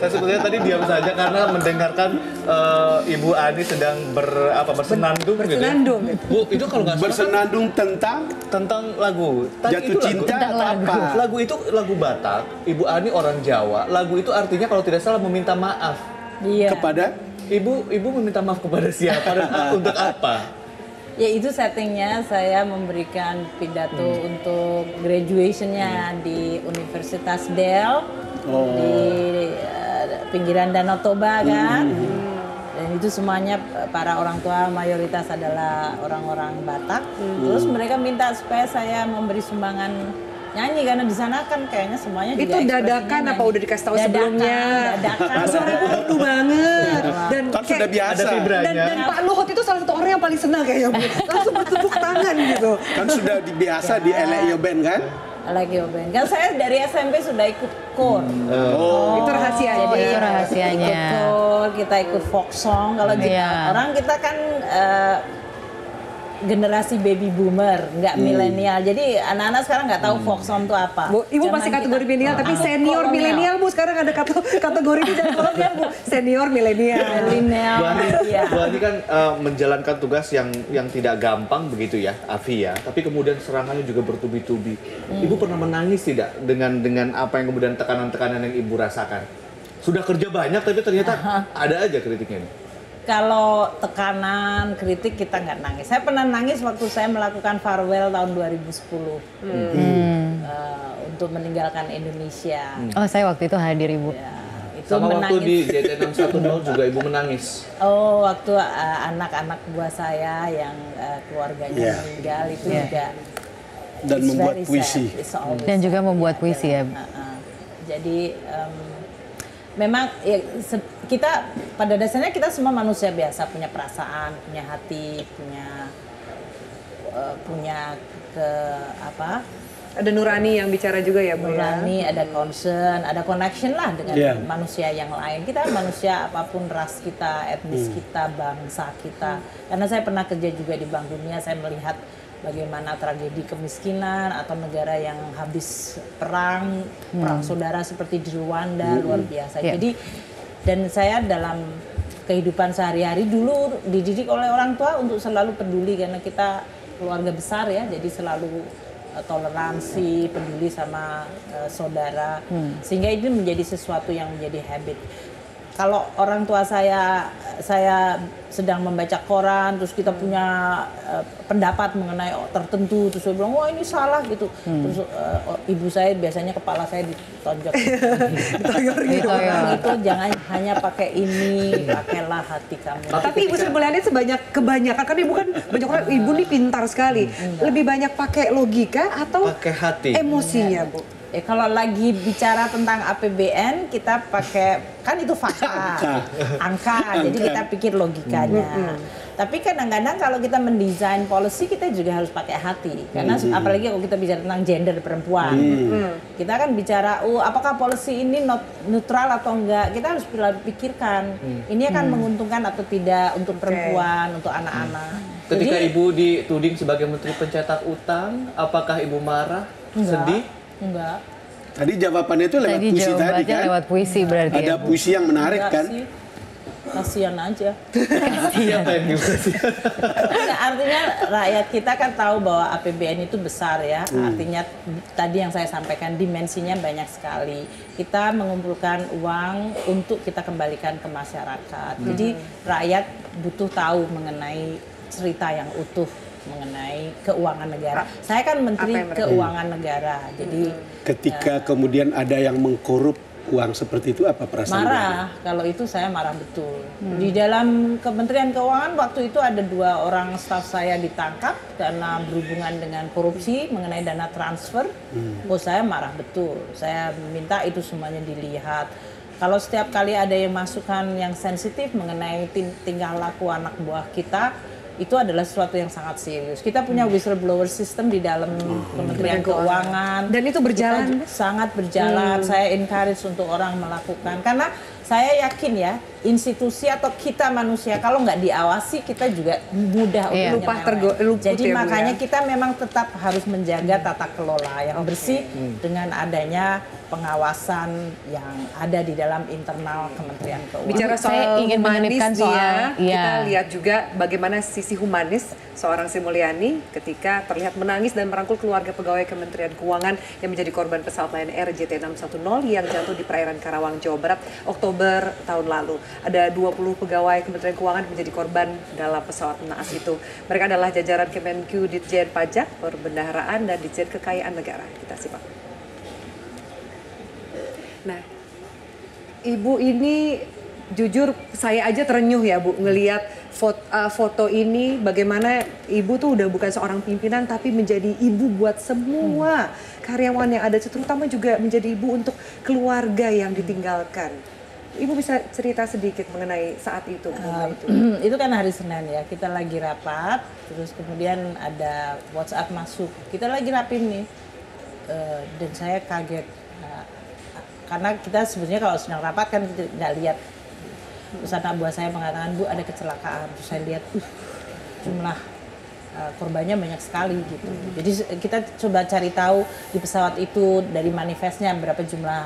Saya sebetulnya tadi diam saja karena mendengarkan Ibu Ani sedang bersenandung gitu. Bu, itu kalau nggak salah bersenandung tentang lagu. Jatuh cinta atau apa? Lagu itu lagu Batak, Ibu Ani orang Jawa. Lagu itu artinya kalau tidak salah meminta maaf. Iya. Kepada Ibu meminta maaf kepada siapa dan untuk apa? Ya itu settingnya saya memberikan pidato untuk graduation-nya di Universitas Del di pinggiran Danau Toba kan. Dan itu semuanya para orang tua mayoritas adalah orang-orang Batak. Terus mereka minta supaya saya memberi sumbangan nyanyi karena di sana kan kayaknya semuanya itu dadakan nyanyi. Apa udah dikasih tahu sebelumnya? Dadakan. Suara Ibu merdu banget dan kan sudah biasa. Dan Pak Luhut itu salah satu orang yang paling senang kayaknya. Langsung bertepuk tangan gitu. Kan sudah biasa di L.A.I.O Band kan? L.A.I.O Band. Kan saya dari SMP sudah ikut kor. Itu rahasia. Jadi itu rahasianya. Ikut kor, kita ikut folk song. Kalau orang kita kan generasi baby boomer, nggak milenial. Jadi anak-anak sekarang nggak tahu folk song itu apa. Bu, Ibu masih kategori milenial, tapi senior milenial Bu. Sekarang ada kategori di dalam kolonial Bu. Senior milenial. Bu Ani kan menjalankan tugas yang tidak gampang begitu ya, Afi ya. Tapi kemudian serangannya juga bertubi-tubi. Ibu pernah menangis tidak dengan apa yang kemudian tekanan-tekanan yang Ibu rasakan? Sudah kerja banyak tapi ternyata ada aja kritiknya nih. Kalau tekanan, kritik kita nggak nangis. Saya pernah nangis waktu saya melakukan farewell tahun 2010 untuk meninggalkan Indonesia. Oh, saya waktu itu hadir Ibu. Ya, itu sama menangis. Waktu di JT610 juga Ibu menangis. Oh, waktu anak-anak buah saya yang keluarganya meninggal itu juga. Dan membuat puisi. Dan juga membuat puisi ya. Jadi memang ya, kita pada dasarnya kita semua manusia biasa, punya perasaan, punya hati, punya ada nurani yang bicara juga ya Bu. Nurani, ada concern, ada connection lah dengan manusia yang lain. Kita manusia apapun ras kita, etnis kita, bangsa kita. Karena saya pernah kerja juga di Bank Dunia, saya melihat bagaimana tragedi kemiskinan atau negara yang habis perang saudara seperti di Rwanda luar biasa. Jadi dan saya dalam kehidupan sehari-hari dulu dididik oleh orang tua untuk selalu peduli karena kita keluarga besar ya, jadi selalu toleransi, peduli sama saudara sehingga itu menjadi sesuatu yang menjadi habit. Kalau orang tua saya sedang membaca koran, terus kita punya pendapat mengenai tertentu, terus saya bilang, wah ini salah gitu. Terus ibu saya biasanya kepala saya ditonjok. Itu jangan hanya pakai ini, pakailah hati kamu. Tapi Ibu Sri Mulyani kebanyakan, kan Ibu kan banyak orang, Ibu ini pintar sekali. Lebih banyak pakai logika atau pakai hati, emosinya Bu? Ya, kalau lagi bicara tentang APBN kita pakai, kan itu fakta, angka, jadi kita pikir logikanya. Tapi kadang-kadang kalau kita mendesain policy kita juga harus pakai hati, karena apalagi kalau kita bicara tentang gender perempuan, kita kan bicara, apakah policy ini neutral atau enggak? Kita harus pikirkan, ini akan menguntungkan atau tidak untuk perempuan, untuk anak-anak. Ketika jadi, Ibu dituding sebagai Menteri Pencetak Utang, apakah Ibu marah, sedih? Enggak. Tadi jawabannya itu lewat puisi tadi kan? Lewat puisi berarti. Ada ya, puisi yang menarik kan? Kasihan aja. Kasihan. Artinya rakyat kita kan tahu bahwa APBN itu besar ya. Artinya tadi yang saya sampaikan dimensinya banyak sekali. Kita mengumpulkan uang untuk kita kembalikan ke masyarakat. Jadi rakyat butuh tahu mengenai cerita yang utuh mengenai keuangan negara. Saya kan Menteri Keuangan Negara. Jadi ketika kemudian ada yang mengkorup uang seperti itu, apa perasaan? Marah. Kalau itu saya marah betul. Di dalam Kementerian Keuangan waktu itu ada 2 orang staf saya ditangkap karena berhubungan dengan korupsi mengenai dana transfer. Saya marah betul. Saya minta itu semuanya dilihat. Kalau setiap kali ada yang masukan yang sensitif mengenai tingkah laku anak buah kita, itu adalah sesuatu yang sangat serius. Kita punya whistleblower system di dalam Kementerian Keuangan. Dan itu berjalan? Sangat berjalan. Saya encourage untuk orang melakukan. Karena saya yakin ya, institusi atau kita manusia kalau nggak diawasi kita juga mudah lupa. Jadi ya, makanya kita memang tetap harus menjaga tata kelola yang bersih dengan adanya pengawasan yang ada di dalam internal Kementerian Keuangan. Bicara soal humanis dia, kita lihat juga bagaimana sisi humanis seorang Sri Mulyani ketika terlihat menangis dan merangkul keluarga pegawai Kementerian Keuangan yang menjadi korban pesawat Lion Air JT610 yang jatuh di perairan Karawang, Jawa Barat, Oktober tahun lalu. Ada 20 pegawai Kementerian Keuangan menjadi korban dalam pesawat naas itu. Mereka adalah jajaran Kemenkeu, Ditjen Pajak, Perbendaharaan, dan Ditjen Kekayaan Negara. Kita simak. Nah, Ibu ini jujur saya aja terenyuh ya Bu ngelihat foto ini, bagaimana Ibu tuh udah bukan seorang pimpinan tapi menjadi ibu buat semua karyawan yang ada, terutama juga menjadi ibu untuk keluarga yang ditinggalkan. Ibu bisa cerita sedikit mengenai saat itu? Itu kan hari Senin ya, kita lagi rapat, terus kemudian ada WhatsApp masuk, kita lagi rapin nih, dan saya kaget. Karena kita sebenarnya kalau sedang rapat kan tidak lihat. Terus anak buah saya mengatakan, Bu ada kecelakaan. Terus saya lihat jumlah korbannya banyak sekali gitu. Jadi kita coba cari tahu di pesawat itu dari manifestnya berapa jumlah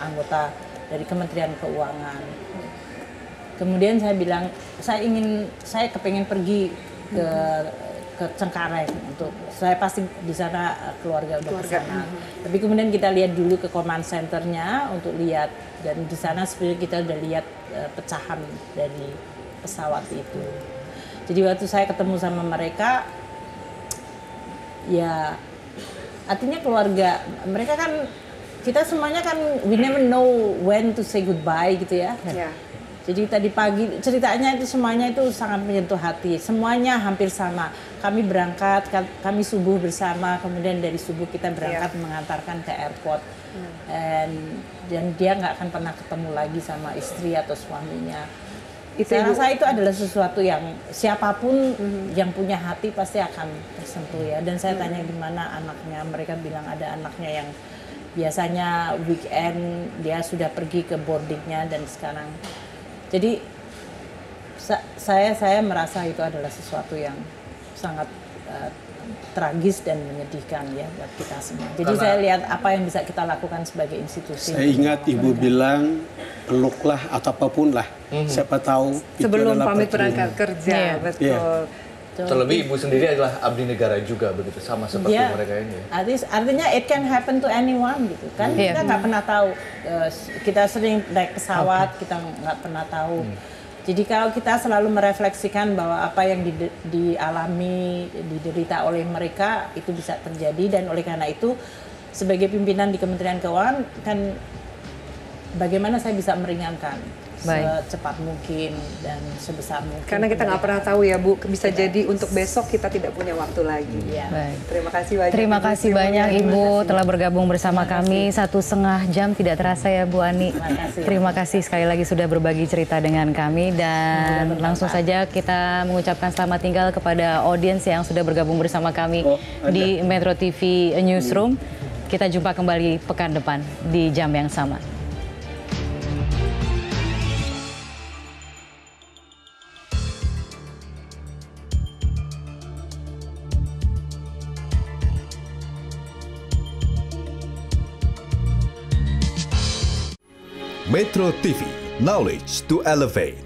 anggota dari Kementerian Keuangan. Kemudian saya bilang, saya kepengen pergi ke Cengkareng untuk saya pasti di sana keluarga udah ke sana. Tapi kemudian kita lihat dulu ke command centernya untuk lihat, dan di sana sebenarnya kita udah lihat pecahan dari pesawat itu. Jadi waktu saya ketemu sama mereka, ya artinya keluarga mereka kan, kita semuanya kan we never know when to say goodbye gitu ya. Jadi tadi pagi ceritanya itu semuanya itu sangat menyentuh hati. Semuanya hampir sama. Kami berangkat, kami subuh bersama. Kemudian dari subuh kita berangkat mengantarkan ke airport. Dan dia nggak akan pernah ketemu lagi sama istri atau suaminya. Saya rasa itu adalah sesuatu yang siapapun yang punya hati pasti akan tersentuh ya. Dan saya tanya gimana anaknya. Mereka bilang ada anaknya yang biasanya weekend dia sudah pergi ke boardingnya dan sekarang. Jadi saya merasa itu adalah sesuatu yang sangat tragis dan menyedihkan ya buat kita semua. Jadi karena saya lihat apa yang bisa kita lakukan sebagai institusi. Saya ingat Ibu bilang peluklah atau apapun lah, siapa tahu sebelum pamit berangkat kerja. Betul. Terlebih Ibu sendiri adalah abdi negara juga begitu, sama seperti mereka ini. Artinya it can happen to anyone gitu kan, kita nggak pernah tahu, kita sering naik pesawat, kita nggak pernah tahu. Jadi kalau kita selalu merefleksikan bahwa apa yang dialami, diderita oleh mereka itu bisa terjadi, dan oleh karena itu sebagai pimpinan di Kementerian Keuangan kan bagaimana saya bisa meringankan secepat mungkin dan sebesar mungkin. Karena kita nggak pernah tahu ya Bu, bisa jadi untuk besok kita tidak punya waktu lagi. Terima kasih banyak. Terima kasih banyak Ibu telah bergabung bersama kami 1,5 jam, tidak terasa ya Bu Ani. Terima kasih sekali lagi sudah berbagi cerita dengan kami, dan langsung saja kita mengucapkan selamat tinggal kepada audiens yang sudah bergabung bersama kami di Metro TV Newsroom. Kita jumpa kembali pekan depan di jam yang sama. Metro TV, knowledge to elevate.